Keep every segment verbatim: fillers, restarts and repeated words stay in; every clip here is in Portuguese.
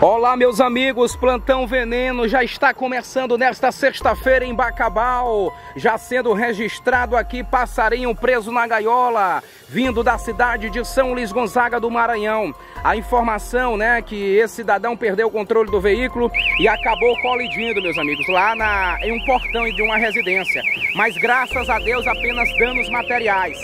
Olá, meus amigos, Plantão Veneno já está começando nesta sexta-feira em Bacabal, já sendo registrado aqui passarinho preso na gaiola, vindo da cidade de São Luís Gonzaga do Maranhão. A informação, né, que esse cidadão perdeu o controle do veículo e acabou colidindo, meus amigos, lá na, em um portão de uma residência, mas graças a Deus apenas danos materiais.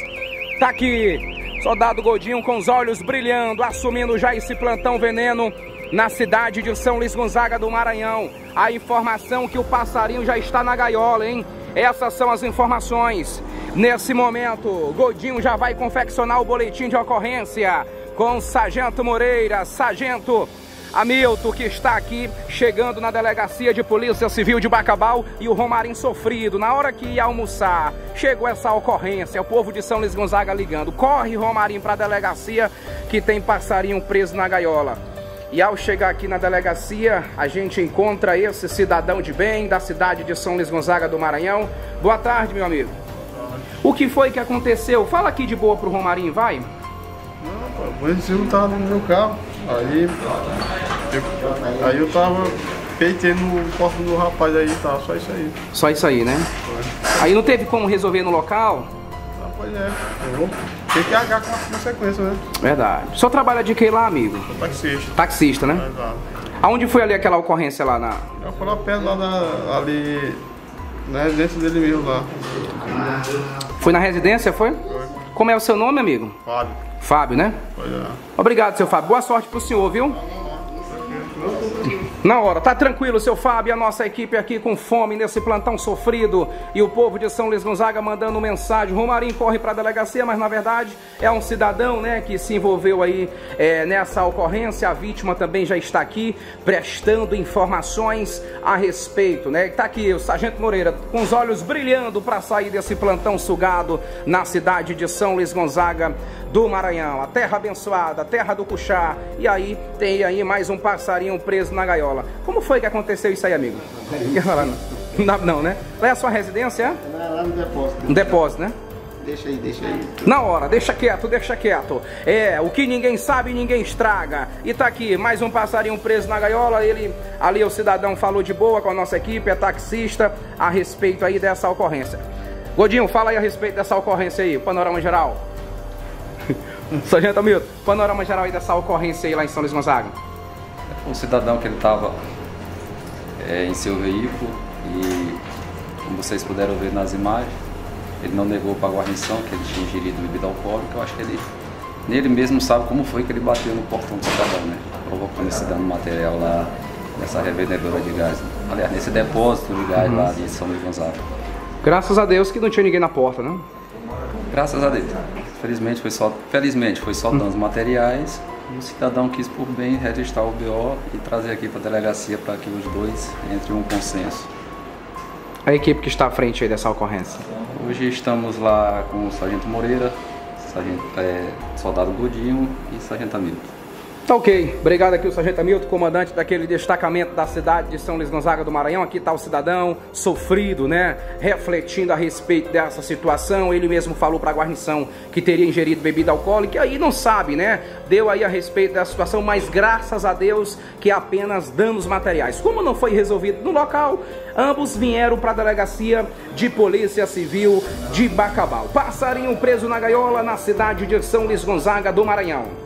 Tá aqui, soldado Godinho com os olhos brilhando, assumindo já esse Plantão Veneno na cidade de São Luís Gonzaga do Maranhão. A informação que o passarinho já está na gaiola, hein? Essas são as informações. Nesse momento, Godinho já vai confeccionar o boletim de ocorrência com o Sargento Moreira, Sargento Hamilton, que está aqui chegando na Delegacia de Polícia Civil de Bacabal, e o Romarim Sofrido, na hora que ia almoçar, chegou essa ocorrência, o povo de São Luís Gonzaga ligando: corre, Romarim, para a delegacia que tem passarinho preso na gaiola. E ao chegar aqui na delegacia, a gente encontra esse cidadão de bem da cidade de São Luís Gonzaga do Maranhão. Boa tarde, meu amigo. Boa tarde. O que foi que aconteceu? Fala aqui de boa pro Romarinho, vai. Não, pô, eu tava no meu carro, aí eu, aí eu tava peitando o corpo do rapaz aí, tá, só isso aí. Só isso aí, né? Foi. Aí não teve como resolver no local? Ah, pois é, eu... Tem que agarrar com a consequência, né? Verdade. O senhor trabalha de que lá, amigo? Sou taxista. Taxista, né? Exato. Aonde foi ali aquela ocorrência lá na... Eu fui lá perto, lá na, ali, na residência dele mesmo, lá. Ah. Foi na residência, foi? Foi. Como é o seu nome, amigo? Fábio. Fábio, né? Pois é. Obrigado, seu Fábio. Boa sorte pro senhor, viu? Na hora, tá tranquilo, seu Fábio, a nossa equipe aqui com fome nesse plantão sofrido, e o povo de São Luís Gonzaga mandando mensagem. Romarinho corre para a delegacia, mas na verdade é um cidadão, né, que se envolveu aí é, nessa ocorrência. A vítima também já está aqui prestando informações a respeito, né? Tá aqui o Sargento Moreira com os olhos brilhando para sair desse plantão sugado na cidade de São Luís Gonzaga do Maranhão, a terra abençoada, a terra do Cuxá. E aí tem aí mais um passarinho preso na gaiola. Como foi que aconteceu isso aí, amigo? Não, não, né? Lá é a sua residência? Lá no depósito. No depósito, né? Deixa aí, deixa aí. Na hora, deixa quieto, deixa quieto. É, o que ninguém sabe, ninguém estraga. E tá aqui, mais um passarinho preso na gaiola. Ele, ali o cidadão falou de boa com a nossa equipe, é taxista, a respeito aí dessa ocorrência. Godinho, fala aí a respeito dessa ocorrência aí, o panorama geral. Sargento Hamilton, panorama geral aí dessa ocorrência aí lá em São Luís Gonzaga. Um cidadão que ele estava é, em seu veículo e, como vocês puderam ver nas imagens, ele não negou para a guarnição que ele tinha ingerido bebida alcoólica. Eu acho que ele, nele mesmo, sabe como foi que ele bateu no portão do cidadão, né? Provocando esse dano material lá nessa revendedora de gás, né? Aliás, nesse depósito de gás, uhum, lá de São Luís Gonzaga. Graças a Deus que não tinha ninguém na porta, né? Graças a Deus. Felizmente foi só, felizmente foi só danos, uhum, materiais. O cidadão quis por bem registrar o B O e trazer aqui para a delegacia para que os dois entrem em um consenso. A equipe que está à frente aí dessa ocorrência? Hoje estamos lá com o Sargento Moreira, sargento, é, soldado Godinho e Sargento Hamilton. Tá ok, obrigado aqui o Sargento Hamilton, comandante daquele destacamento da cidade de São Luís Gonzaga do Maranhão. Aqui tá o cidadão sofrido, né, refletindo a respeito dessa situação. Ele mesmo falou pra guarnição que teria ingerido bebida alcoólica, e aí não sabe, né, deu aí a respeito dessa situação, mas graças a Deus que apenas danos materiais. Como não foi resolvido no local, ambos vieram pra delegacia de Polícia Civil de Bacabal. Passarinho preso na gaiola na cidade de São Luís Gonzaga do Maranhão.